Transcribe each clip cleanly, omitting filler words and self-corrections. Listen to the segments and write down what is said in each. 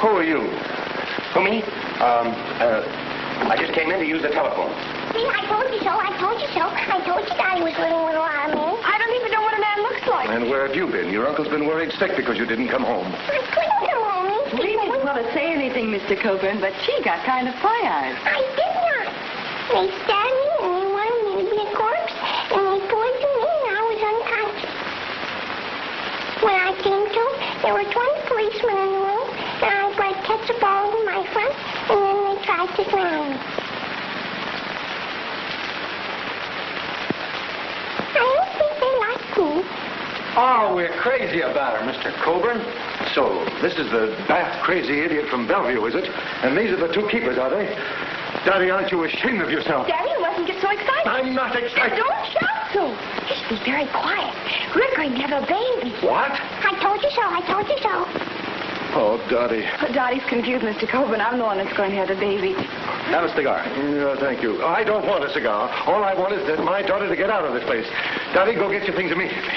Who are you? Who, me? I just came in to use the telephone. See, I told you so. I told you so. I told you Daddy was living with a lot of men. I don't even know what a man looks like. And where have you been? Your uncle's been worried sick because you didn't come home. I couldn't come home. We didn't want to say anything, Mr. Coburn, but she got kind of fly-eyed. I did not. They stabbed me, and they wanted me to be a corpse, and they poisoned me, and I was unconscious. When I came to, there were 20 policemen in the room, and I brought ketchup all over my front, and then they tried to drown me. I don't think they liked me. Oh, we're crazy about her, Mr. Coburn. So, this is the daft, crazy idiot from Bellevue, is it? And these are the two keepers, are they? Daddy, aren't you ashamed of yourself? Daddy, you mustn't get so excited. I'm not excited. Don't shout so. You should be very quiet. We're going to have a baby. What? I told you so. I told you so. Oh, Dottie. Dottie's confused, Mr. Coburn. I'm the one that's going to have the baby. Have a cigar. No, thank you. I don't want a cigar. All I want is that my daughter to get out of this place. Dottie, go get your things immediately.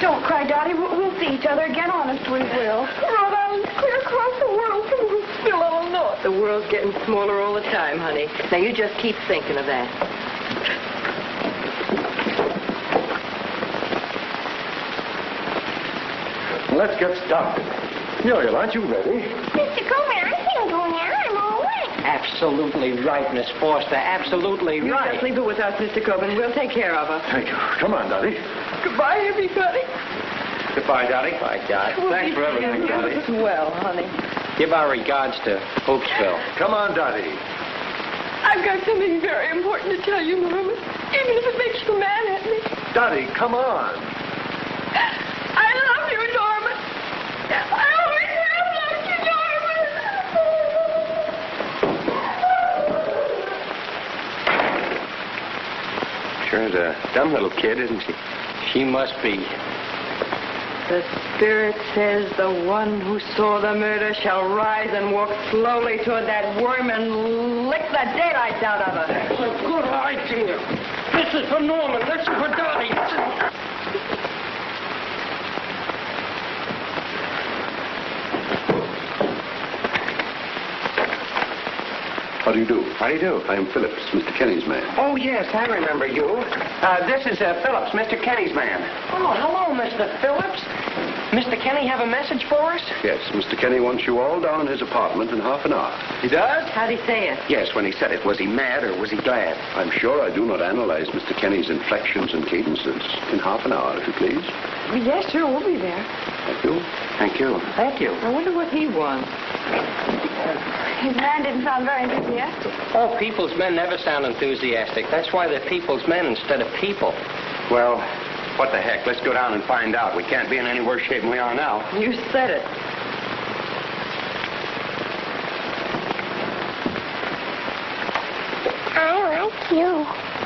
Don't cry, Dottie. We'll see each other again, honest we will. Rhode Island's clear across the world from Oaksville, Illinois. The world's getting smaller all the time, honey. Now, you just keep thinking of that. Let's get started. Muriel, aren't you ready? Mr. Coburn, I can't go now. I'm all wet. Absolutely right, Miss Forster. Absolutely right. You just leave it with us, Mr. Coburn. We'll take care of her. Thank you. Come on, Dottie. Goodbye, everybody. Goodbye, Dottie. Bye, Dottie. We'll thanks for everything, Dottie. As well, honey. Give our regards to Oaksville. Come on, Dottie. I've got something very important to tell you, Norman, even if it makes you mad at me. Dottie, come on. I love you, Norman. I always have loved you, Norman. Sure is a dumb little kid, isn't she? She must be. The Spirit says the one who saw the murder shall rise and walk slowly toward that worm and lick the daylights out of her. That's a good idea. This is for Norman. This is for Dottie. How do you do? How do you do? I am Phillips, Mr. Kenny's man. Oh, yes, I remember you. This is Phillips, Mr. Kenny's man. Oh, hello, Mr. Phillips. Mr. Kenny have a message for us? Yes, Mr. Kenny wants you all down in his apartment in half an hour. He does? How'd he say it? Yes, when he said it. Was he mad or was he glad? I'm sure I do not analyze Mr. Kenny's inflections and cadences. In half an hour, if you please. Well, yes, sure, we'll be there. Thank you. Thank you. Thank you. I wonder what he wants. His man didn't sound very enthusiastic. Oh, people's men never sound enthusiastic. That's why they're people's men instead of people. Well, what the heck? Let's go down and find out. We can't be in any worse shape than we are now. You said it. I like you.